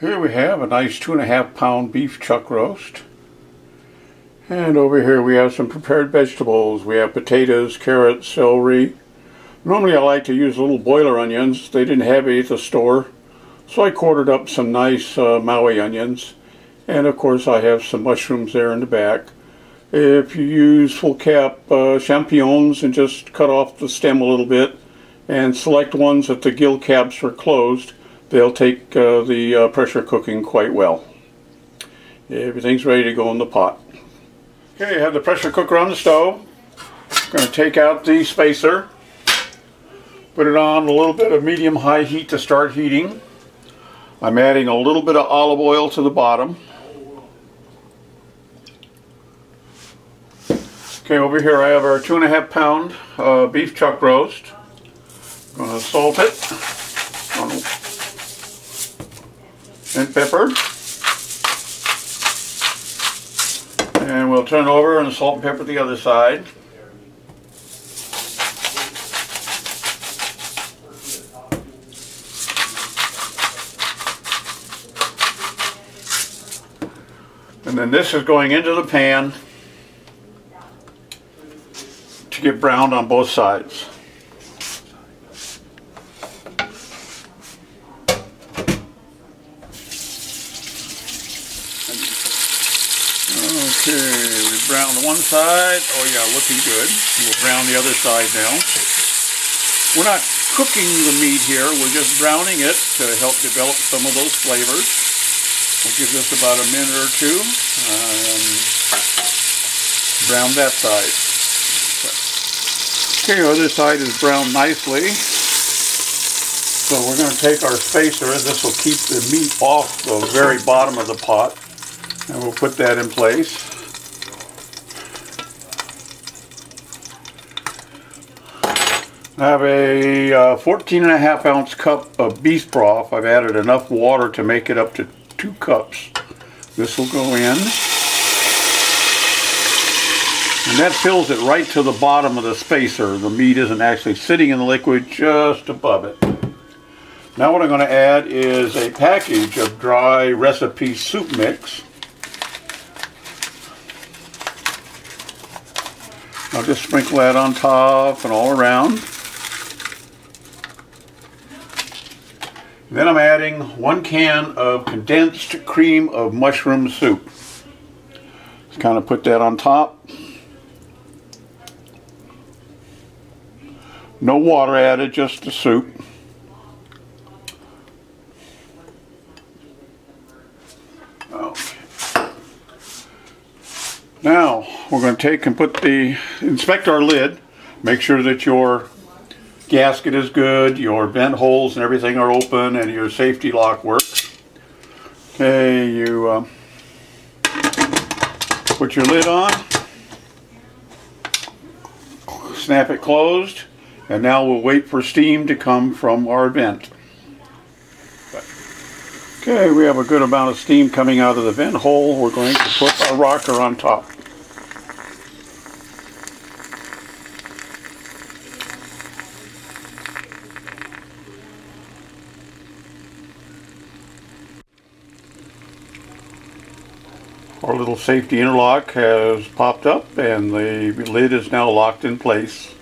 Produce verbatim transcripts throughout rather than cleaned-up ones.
Here we have a nice two and a half pound beef chuck roast. And over here we have some prepared vegetables. We have potatoes, carrots, celery. Normally I like to use little boiler onions. They didn't have any at the store. So I quartered up some nice uh, Maui onions. And of course I have some mushrooms there in the back. If you use full cap uh, champignons and just cut off the stem a little bit and select ones that the gill caps are closed, they'll take uh, the uh, pressure cooking quite well. Everything's ready to go in the pot. Okay, I have the pressure cooker on the stove. I'm going to take out the spacer, put it on a little bit of medium-high heat to start heating. I'm adding a little bit of olive oil to the bottom. Okay, over here I have our two and a half pound uh, beef chuck roast. I'm going to salt it and pepper. And we'll turn over and salt and pepper the other side. And then this is going into the pan to get browned on both sides. Okay, we browned one side. Oh yeah, looking good. We'll brown the other side now. We're not cooking the meat here, we're just browning it to help develop some of those flavors. We'll give this about a minute or two. Um, brown that side. Okay, the other side is browned nicely, so we're going to take our spacer. This will keep the meat off the very bottom of the pot, and we'll put that in place. I have a uh, fourteen and a half ounce cup of beef broth. I've added enough water to make it up to two cups. This will go in. And that fills it right to the bottom of the spacer. The meat isn't actually sitting in the liquid, just above it. Now what I'm going to add is a package of dry recipe soup mix. I'll just sprinkle that on top and all around. Then I'm adding one can of condensed cream of mushroom soup. Just kind of put that on top. No water added, just the soup. Okay. Now we're going to take and put the, inspect our lid. Make sure that your gasket is good, your vent holes and everything are open, and your safety lock works. Okay, you um, put your lid on, snap it closed. And now we'll wait for steam to come from our vent. Okay, we have a good amount of steam coming out of the vent hole. We're going to put a rocker on top. Our little safety interlock has popped up and the lid is now locked in place.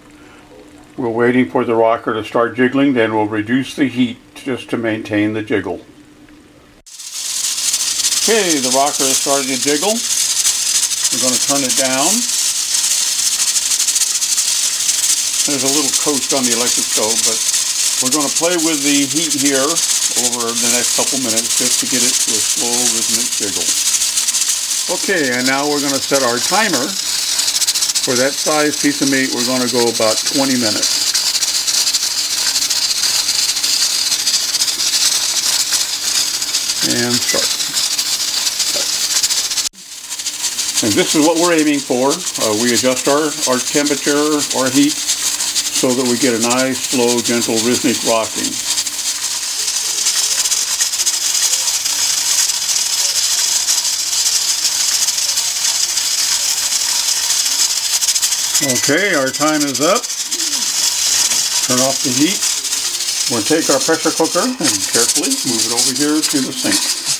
We're waiting for the rocker to start jiggling, then we'll reduce the heat just to maintain the jiggle. Okay, the rocker has started to jiggle. We're going to turn it down. There's a little coast on the electric stove, but we're going to play with the heat here over the next couple minutes just to get it to a slow rhythmic jiggle. Okay, and now we're going to set our timer. For that size piece of meat, we're going to go about twenty minutes. And start. And this is what we're aiming for. Uh, we adjust our, our temperature, our heat, so that we get a nice, slow, gentle, rhythmic rocking. Okay, our time is up. Turn off the heat. We'll take our pressure cooker and carefully move it over here to the sink.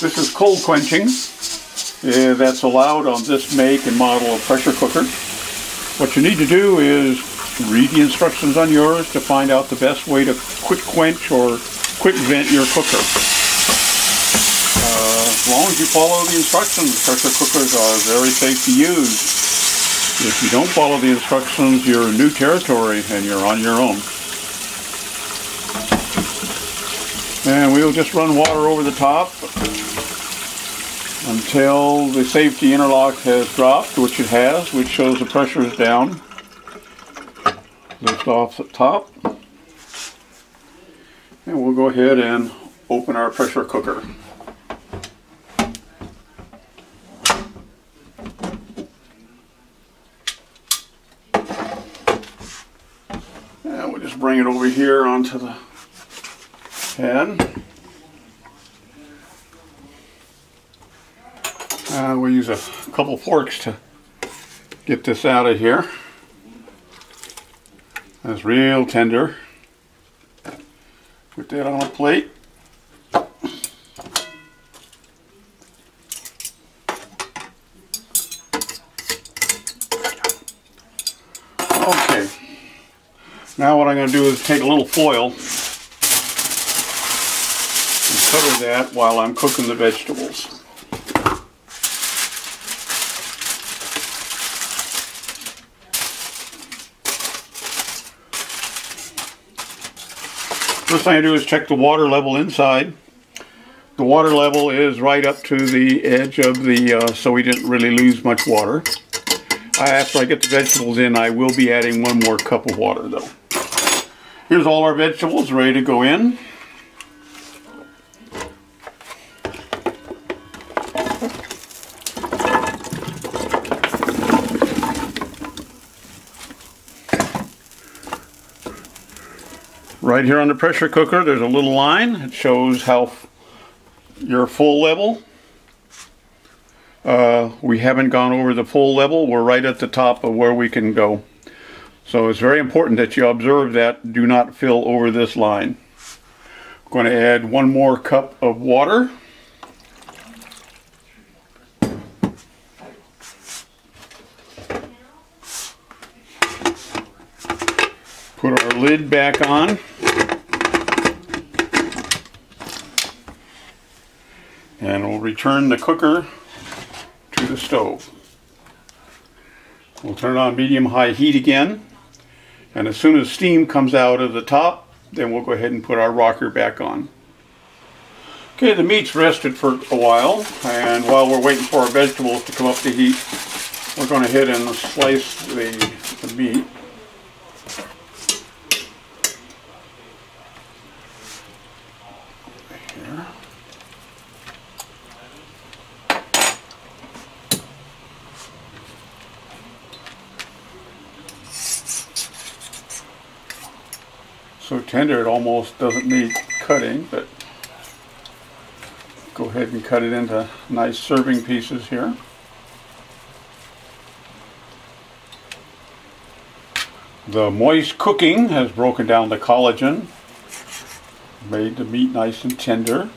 This is cold quenching. Uh, that's allowed on this make and model of pressure cooker. What you need to do is read the instructions on yours to find out the best way to quick quench or quick vent your cooker. Uh, as long as you follow the instructions, pressure cookers are very safe to use. If you don't follow the instructions, you're in new territory and you're on your own. And we'll just run water over the top until the safety interlock has dropped, which it has, which shows the pressure is down. Lift off the top, and we'll go ahead and open our pressure cooker. And we'll just bring it over here onto the pan. Uh, we'll use a couple forks to get this out of here. That's real tender. Put that on a plate. Okay. Now what I'm going to do is take a little foil and cover that while I'm cooking the vegetables. First thing I do is check the water level inside. The water level is right up to the edge of the, uh, so we didn't really lose much water. I, after I get the vegetables in, I will be adding one more cup of water though. Here's all our vegetables ready to go in. Right here on the pressure cooker, there's a little line. It shows how your full level. Uh, we haven't gone over the full level. We're right at the top of where we can go. So it's very important that you observe that. Do not fill over this line. I'm going to add one more cup of water. Put our lid back on. And we'll return the cooker to the stove. We'll turn on medium-high heat again, and as soon as steam comes out of the top, then we'll go ahead and put our rocker back on. Okay, the meat's rested for a while, and while we're waiting for our vegetables to come up to heat, we're going to head and slice the, the meat. So tender it almost doesn't need cutting, but go ahead and cut it into nice serving pieces here. The moist cooking has broken down the collagen, made the meat nice and tender.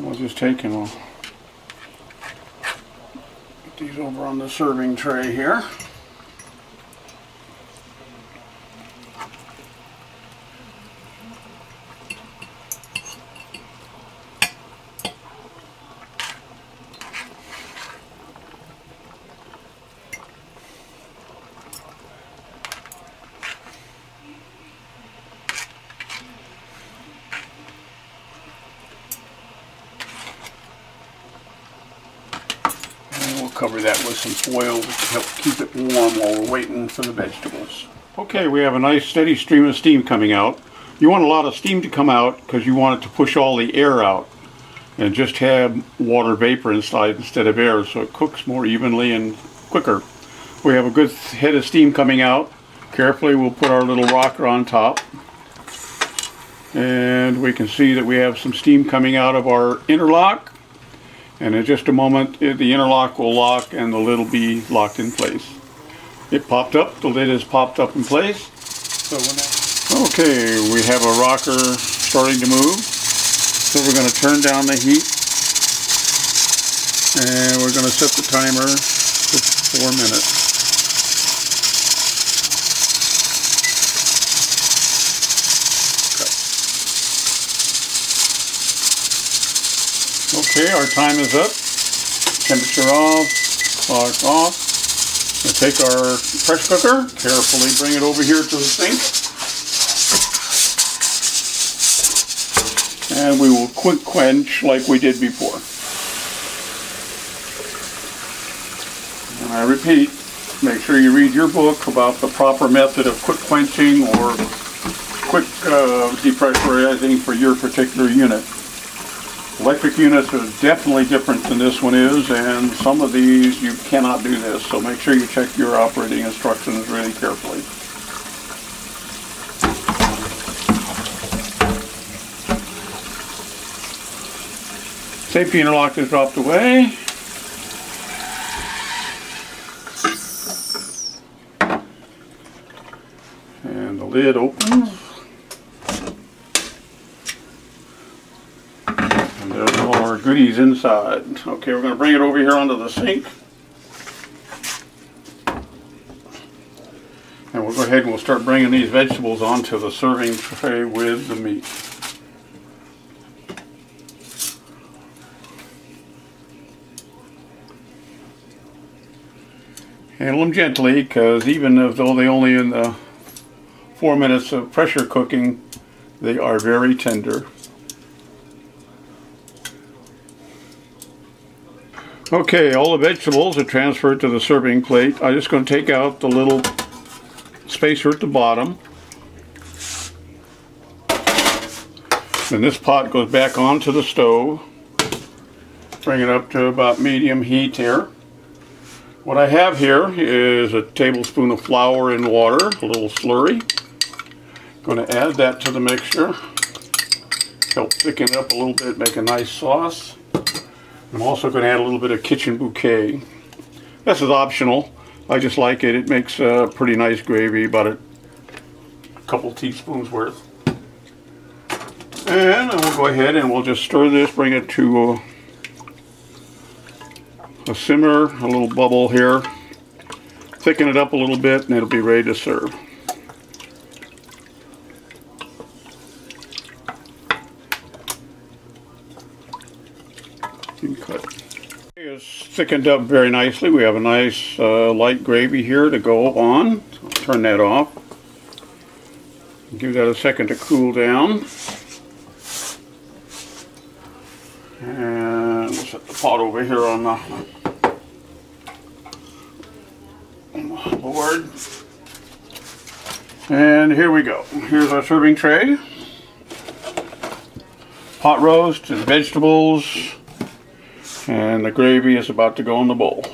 We'll just take and we'll put these over on the serving tray here. cover that with some foil to help keep it warm while we're waiting for the vegetables. Okay, we have a nice steady stream of steam coming out. You want a lot of steam to come out because you want it to push all the air out and just have water vapor inside instead of air, so it cooks more evenly and quicker. We have a good head of steam coming out. Carefully, we'll put our little rocker on top. And we can see that we have some steam coming out of our interlock. And in just a moment, the interlock will lock and the lid will be locked in place. It popped up, the lid is popped up in place. So when okay, we have a rocker starting to move. So we're going to turn down the heat. And we're going to set the timer for four minutes. Okay, our time is up, temperature off, clock off. We'll take our pressure cooker, carefully bring it over here to the sink. And we will quick quench like we did before. And I repeat, make sure you read your book about the proper method of quick quenching or quick uh, depressurizing for your particular unit. Electric units are definitely different than this one is, and some of these you cannot do this, so make sure you check your operating instructions really carefully. Safety interlock is dropped away. And the lid opens. Goodies inside. Okay, we're going to bring it over here onto the sink. And we'll go ahead and we'll start bringing these vegetables onto the serving tray with the meat. Handle them gently, because even though they only in the four minutes of pressure cooking, they are very tender. Okay, all the vegetables are transferred to the serving plate. I'm just going to take out the little spacer at the bottom. And this pot goes back onto the stove. Bring it up to about medium heat here. What I have here is a tablespoon of flour and water, a little slurry. I'm going to add that to the mixture. Help thicken it up a little bit, make a nice sauce. I'm also going to add a little bit of Kitchen Bouquet. This is optional. I just like it. It makes a uh, pretty nice gravy, about a couple teaspoons worth. And we'll go ahead and we'll just stir this, bring it to a, a simmer, a little bubble here. Thicken it up a little bit and it'll be ready to serve. Cut. It's thickened up very nicely. We have a nice uh, light gravy here to go on. I'll turn that off. Give that a second to cool down. And we'll set the pot over here on the, on the board. And here we go. Here's our serving tray. Pot roast and vegetables. And the gravy is about to go in the bowl.